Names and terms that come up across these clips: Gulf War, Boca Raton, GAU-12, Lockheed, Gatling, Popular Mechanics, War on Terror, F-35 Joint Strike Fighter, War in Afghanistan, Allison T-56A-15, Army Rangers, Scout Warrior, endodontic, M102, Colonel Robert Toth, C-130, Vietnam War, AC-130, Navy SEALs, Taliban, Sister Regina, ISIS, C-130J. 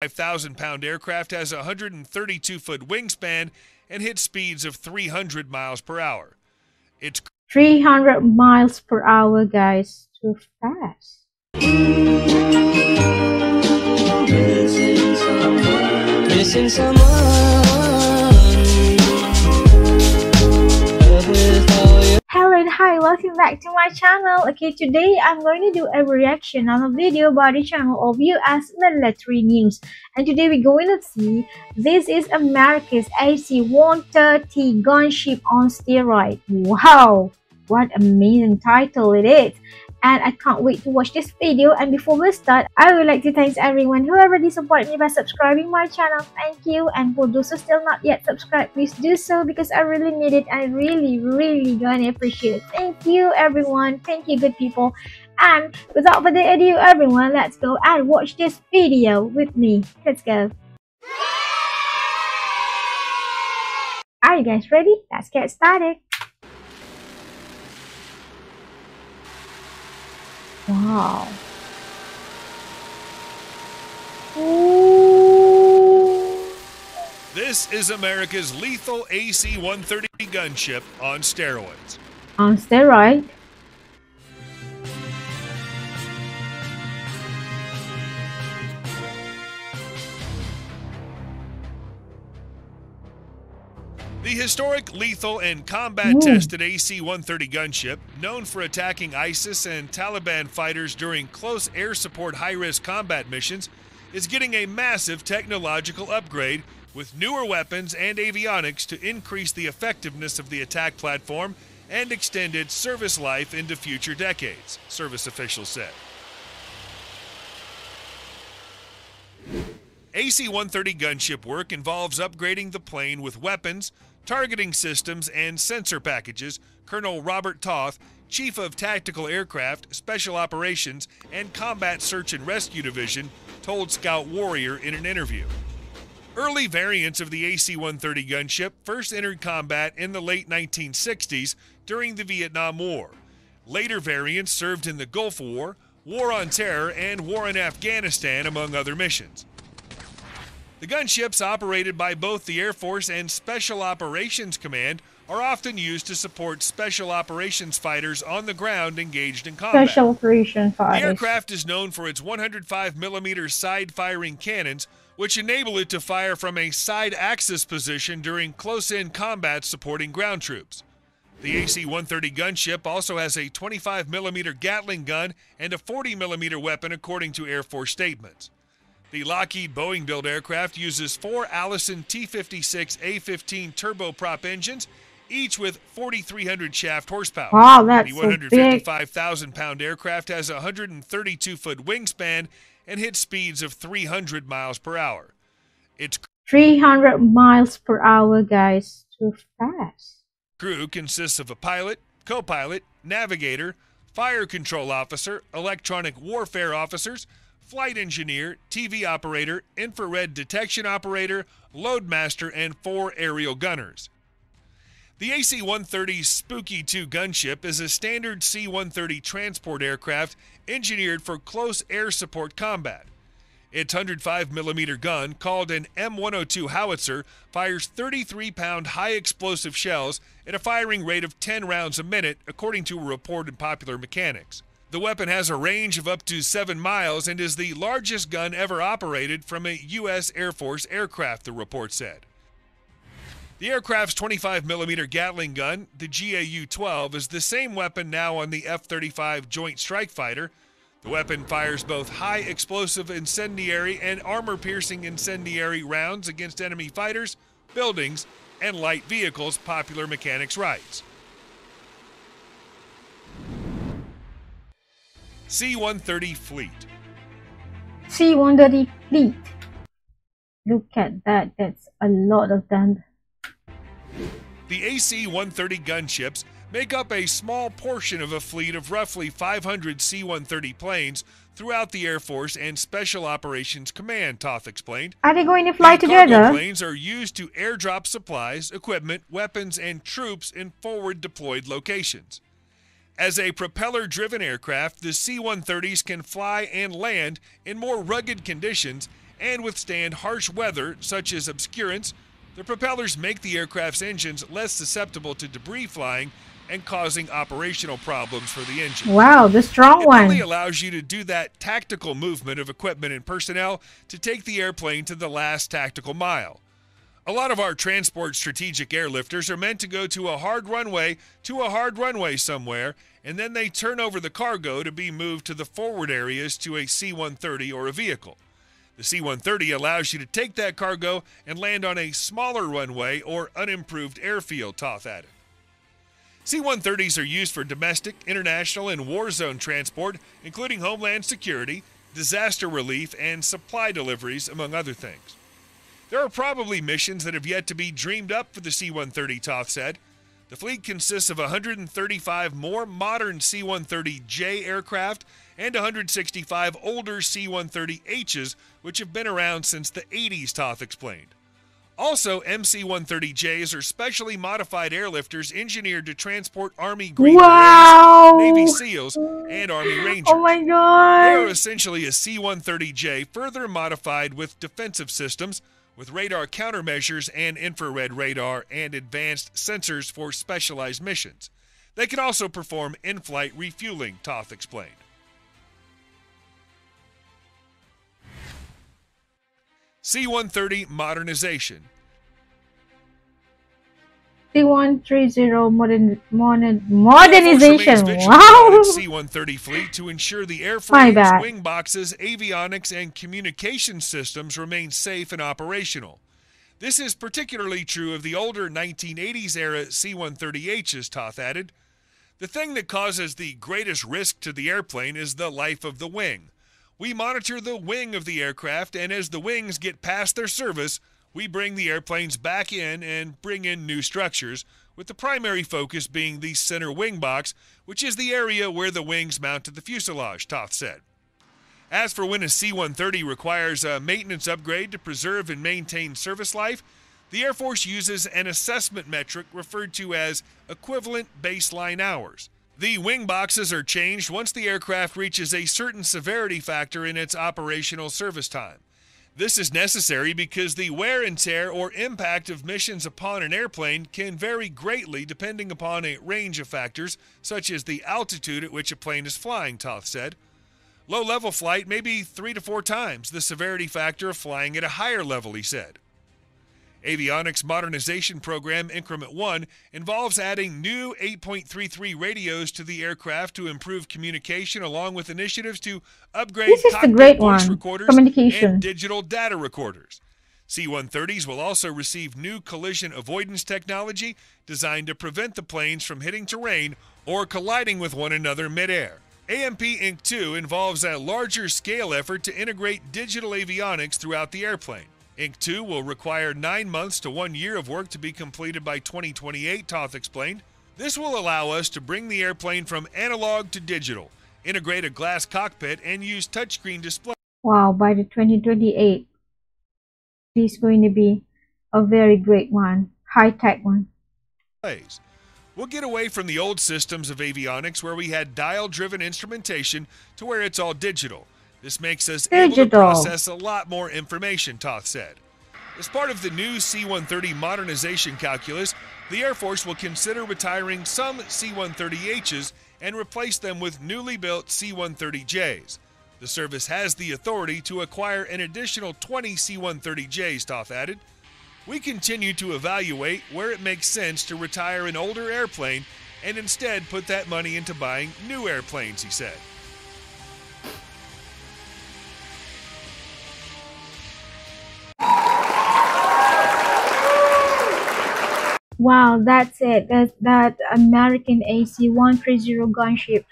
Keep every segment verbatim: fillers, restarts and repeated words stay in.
five thousand pound aircraft has a one hundred thirty-two foot wingspan and hits speeds of three hundred miles per hour. It's three hundred miles per hour, guys. Too fast. Missing someone. Missing someone. Hello and hi, welcome back to my channel. Okay, today I'm going to do a reaction on a video by the channel of U S military news. And today we're going to see, this is America's A C one thirty gunship on steroids. Wow, what amazing title it is. And I can't wait to watch this video. And before we start, I would like to thank everyone who already supported me by subscribing my channel. Thank you. And for those who still not yet subscribed, please do so, because I really need it. I really, really gonna appreciate it. Thank you, everyone. Thank you, good people. And without further ado, everyone, let's go and watch this video with me. Let's go. Are you guys ready? Let's get started. Wow. Ooh. This is America's lethal A C one thirty gunship on steroids. On steroid? The historic, lethal, and combat-tested A C one thirty gunship, known for attacking ISIS and Taliban fighters during close air support high-risk combat missions, is getting a massive technological upgrade with newer weapons and avionics to increase the effectiveness of the attack platform and extend its service life into future decades, service officials said. A C one thirty gunship work involves upgrading the plane with weapons, targeting systems, and sensor packages, Colonel Robert Toth, Chief of Tactical Aircraft, Special Operations, and Combat Search and Rescue Division, told Scout Warrior in an interview. Early variants of the A C one thirty gunship first entered combat in the late nineteen sixties during the Vietnam War. Later variants served in the Gulf War, War on Terror, and War in Afghanistan, among other missions. The gunships operated by both the Air Force and Special Operations Command are often used to support Special Operations fighters on the ground engaged in combat. Special Operations fighters. The aircraft is known for its one hundred five millimeter side-firing cannons, which enable it to fire from a side-axis position during close-in combat supporting ground troops. The A C one thirty gunship also has a twenty-five millimeter Gatling gun and a forty millimeter weapon, according to Air Force statements. The Lockheed Boeing-built aircraft uses four Allison T fifty-six A fifteen turboprop engines, each with forty-three hundred shaft horsepower. Wow, that's so big. The one hundred fifty-five thousand pound aircraft has a one hundred thirty-two foot wingspan and hits speeds of three hundred miles per hour. It's three hundred miles per hour, guys. Too fast. Crew consists of a pilot, co-pilot, navigator, fire control officer, electronic warfare officers, flight engineer, T V operator, infrared detection operator, loadmaster, and four aerial gunners. The A C one thirty's Spooky two gunship is a standard C one thirty transport aircraft engineered for close air support combat. Its one hundred five millimeter gun, called an M one oh two howitzer, fires thirty-three pound high-explosive shells at a firing rate of ten rounds a minute, according to a report in Popular Mechanics. The weapon has a range of up to seven miles and is the largest gun ever operated from a U S Air Force aircraft, the report said. The aircraft's twenty-five millimeter Gatling gun, the G A U twelve, is the same weapon now on the F thirty-five Joint Strike Fighter. The weapon fires both high explosive incendiary and armor-piercing incendiary rounds against enemy fighters, buildings, and light vehicles, Popular Mechanics writes. C one thirty Fleet. C one thirty Fleet. Look at that, that's a lot of them. The A C one thirty gunships make up a small portion of a fleet of roughly five hundred C one thirty planes throughout the Air Force and Special Operations Command, Toth explained. Are they going to fly the together? Planes are used to airdrop supplies, equipment, weapons, and troops in forward-deployed locations. As a propeller-driven aircraft, the C one thirties can fly and land in more rugged conditions and withstand harsh weather such as obscurance, the propellers make the aircraft's engines less susceptible to debris flying and causing operational problems for the engine. Wow, this strong one. It only allows you to do that tactical movement of equipment and personnel to take the airplane to the last tactical mile. A lot of our transport strategic airlifters are meant to go to a hard runway, to a hard runway somewhere, and then they turn over the cargo to be moved to the forward areas to a C one thirty or a vehicle. The C one thirty allows you to take that cargo and land on a smaller runway or unimproved airfield, Toth added. C one thirties are used for domestic, international, and war zone transport, including homeland security, disaster relief, and supply deliveries, among other things. There are probably missions that have yet to be dreamed up for the C one thirty, Toth said. The fleet consists of one hundred thirty-five more modern C one thirty J aircraft and one hundred sixty-five older C one thirty H's, which have been around since the eighties, Toth explained. Also, M C one thirty J's are specially modified airlifters engineered to transport Army Green Berets, Navy SEALs, and Army Rangers. Oh my God! They are essentially a C one thirty J further modified with defensive systems, with radar countermeasures and infrared radar and advanced sensors for specialized missions. They can also perform in-flight refueling, Toth explained. C one thirty modernization. C one thirty modern, modern, modernization. Wow! C one thirty fleet to ensure the airframe's wing boxes, avionics, and communication systems remain safe and operational. This is particularly true of the older nineteen eighties era C one thirty H's, Toth added. The thing that causes the greatest risk to the airplane is the life of the wing. We monitor the wing of the aircraft, and as the wings get past their service, we bring the airplanes back in and bring in new structures, with the primary focus being the center wing box, which is the area where the wings mount to the fuselage, Toth said. As for when a C one thirty requires a maintenance upgrade to preserve and maintain service life, the Air Force uses an assessment metric referred to as equivalent baseline hours. The wing boxes are changed once the aircraft reaches a certain severity factor in its operational service time. This is necessary because the wear and tear or impact of missions upon an airplane can vary greatly depending upon a range of factors, such as the altitude at which a plane is flying, Toth said. Low-level flight may be three to four times the severity factor of flying at a higher level, he said. Avionics Modernization Program Increment one involves adding new eight point three three radios to the aircraft to improve communication, along with initiatives to upgrade cockpit voice recorders and digital data recorders. C one thirties will also receive new collision avoidance technology designed to prevent the planes from hitting terrain or colliding with one another midair. A M P Inc two involves a larger scale effort to integrate digital avionics throughout the airplane. Inc two will require nine months to one year of work to be completed by twenty twenty-eight, Toth explained. This will allow us to bring the airplane from analog to digital, integrate a glass cockpit, and use touchscreen display. Wow, by the twenty twenty-eight, this is going to be a very great one, high-tech one. We'll get away from the old systems of avionics where we had dial-driven instrumentation to where it's all digital. This makes us able to process a lot more information, Toth said. As part of the new C one thirty modernization calculus, the Air Force will consider retiring some C one thirty H's and replace them with newly built C one thirty J's. The service has the authority to acquire an additional twenty C one thirty J's, Toth added. We continue to evaluate where it makes sense to retire an older airplane and instead put that money into buying new airplanes, he said. Wow, that's it. That, that American A C one thirty gunship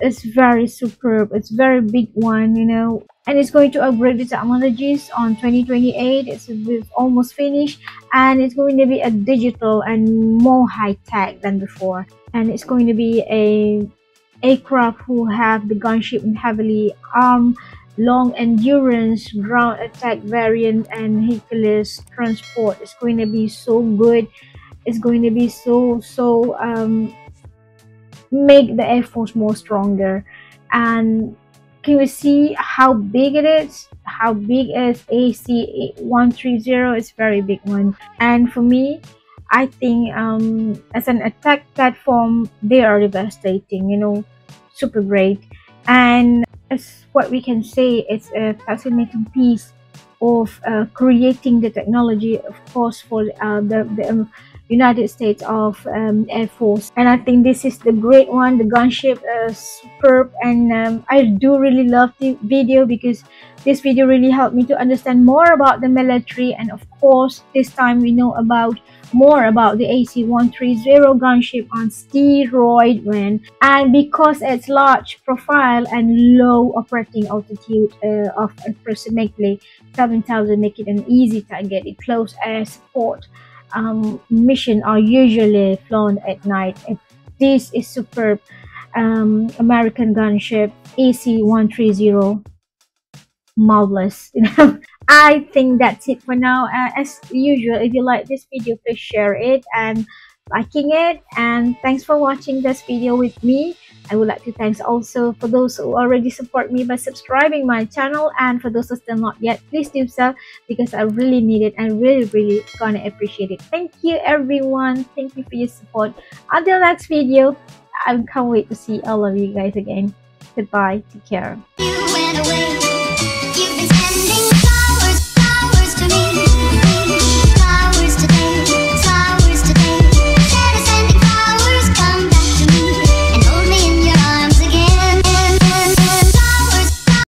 is very superb. It's very big one, you know. And it's going to upgrade the technologies on twenty twenty-eight. It's we've almost finished. And it's going to be a digital and more high-tech than before. And it's going to be a aircraft who have the gunship and heavily armed, long endurance, ground attack variant, and Hercules transport. It's going to be so good. It's going to be so so um, make the Air Force more stronger and can we see how big it is? How big is A C one thirty? It's very big one. And for me, I think um, as an attack platform, they are devastating, you know, super great. And it's what we can say, it's a fascinating piece of uh, creating the technology, of course, for uh, the, the um, United States of um, Air Force. And I think this is the great one. The gunship is superb, and um, I do really love the video because this video really helped me to understand more about the military. And of course, this time we know about more about the A C one thirty gunship on steroid man, and because it's large profile and low operating altitude uh, of approximately seven thousand, make it an easy target. It close air support um mission are usually flown at night, and this is superb um American gunship A C one thirty, marvelous, you know. I think that's it for now. Uh, as usual, if you like this video, please share it and liking it, and thanks for watching this video with me. I would like to thanks also for those who already support me by subscribing my channel, and for those who still not yet, please do so, because I really need it and really really gonna appreciate it. Thank you everyone, thank you for your support. Until next video, I can't wait to see all of you guys again. Goodbye, take care.